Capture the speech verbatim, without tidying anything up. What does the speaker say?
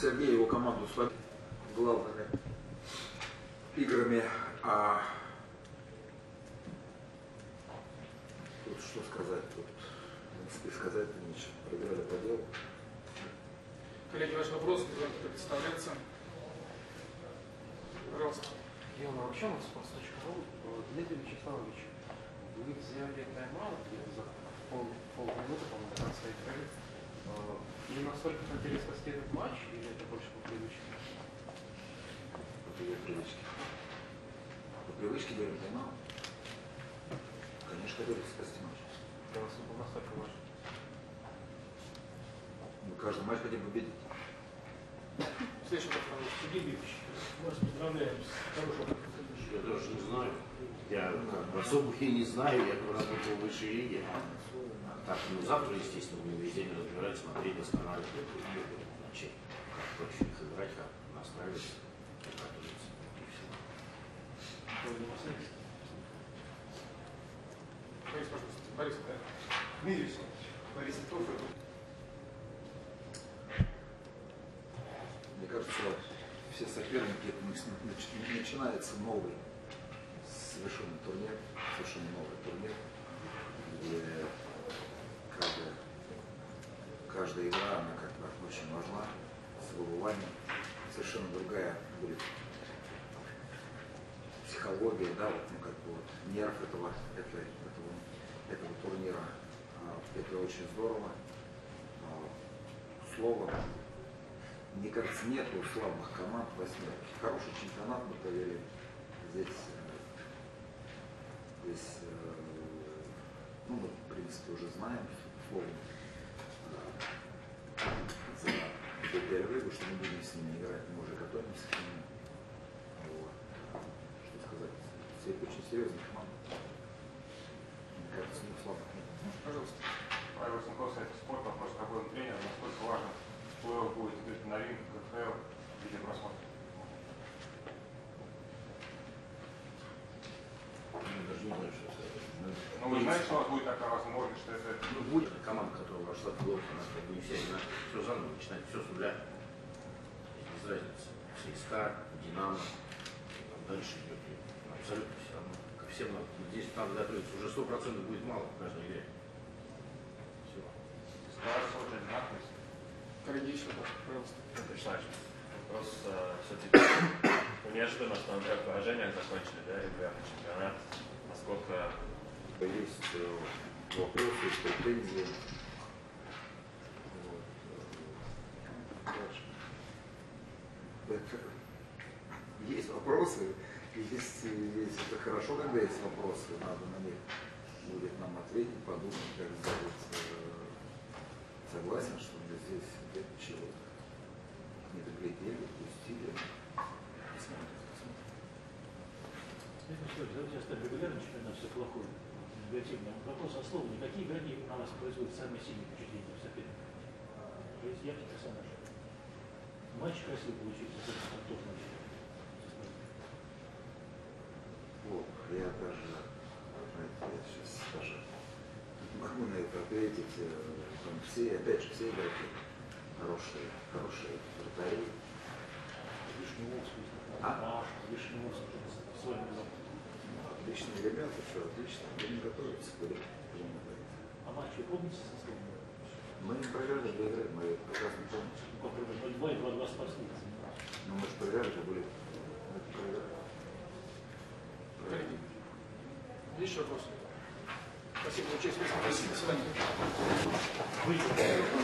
Сергей его команду слабит главными играми. А... Тут что сказать? Тут, в принципе, сказать нечего. Проиграли по делу. Коллеги, ваш вопрос, как представляется? Пожалуйста. Я вообще у нас по стачкову. Дмитрий Вячеславович, вы взяли тайм-аут за полминуты, по-моему, в конце игры. Не настолько хотели следует матч, или это больше по привычке? По привычке. По привычке говорим, поймал. Конечно, хотели спасти матч. Для вас он был настолько важен. Мы каждый матч хотим победить. Следующий вопрос. Сергей Бибельевич, мы вас поздравляем с хорошим. Я даже не знаю. Я в особых и не знаю, я работал в высшей лиге. Так, ну завтра, естественно, будем весь день разбирать, смотреть, достанавливать, значит, как проще их играть, как настраиваться, как готовиться, и все. Борис, пожалуйста. Борис, да? Дмитрий Вячеславович. Борис, кто это? Мне кажется, все соперники, начинается новый, совершенно турнир, совершенно новый турнир, где Каждая, каждая игра, она как бы очень важна, с выбыванием. Совершенно другая будет психология, да, вот, ну, как бы вот, нерв этого, этого, этого, этого турнира. Это очень здорово. Слово, мне кажется, нет у слабых команд восьми. Хороший чемпионат мы провели. Здесь, здесь ну, мы, в принципе, уже знаем, условно, за перерывы, что мы будем с ними играть, мы уже готовимся к ним. Вот. Что сказать, все очень серьезные команды. Мне кажется, не слабо. Пожалуйста. Павел Сенков, сайт спорт, вопрос, какой он тренер, насколько важен плей-офф будет играть на ринг, КХЛ или просмотр? Даже не знаю, что сказать. Ну, вы знаете, что у вас будет такая возможность, что это... Ну, будет команда, которая вошла в голову, у нас будем все все заново начинать, все с нуля. Без разницы. ЦСКА, Динамо, там дальше идет. Абсолютно все равно. Ко всем надо. Здесь надо готовиться. Уже сто процентов будет мало в каждой игре. Все. ЦСКА, Сочи, Динамо. Коллеги, еще раз, пожалуйста. Вячеславович, вопрос все-таки... Неожиданно, что на трех поражениях закончили, да, регулярный чемпионат. Насколько есть э, вопросы, претензии. Вот. Дальше. это, есть вопросы, есть, есть, это хорошо, когда есть вопросы, надо на них будет нам ответить, подумать, как сделать. Согласен, что мы здесь нет чего-то не доглядели, упустили. Смотрим, часто регулярно чемпионат все плохое, негативное. Вопрос о слове. Какие игроки на вас производят самые сильные впечатления в сопернике? То есть яркий персонаж. Матч красивый получился, с концов матча. Вот, я даже, я сейчас даже могу на это ответить. Там все, опять же, все игроки хорошие, хорошие вратари. Вишневовский, а? Вишневовский, отличные ребята, все отлично. Будем готовиться, будем готовиться. А матчи помните со словом? Мы не проиграли, доиграли, мы прекрасно помните. Ну, как ноль два и два-два спасли. Ну, мы же проиграли, то были. Коллеги, еще вопрос. Спасибо, участие. Спасибо. Спасибо.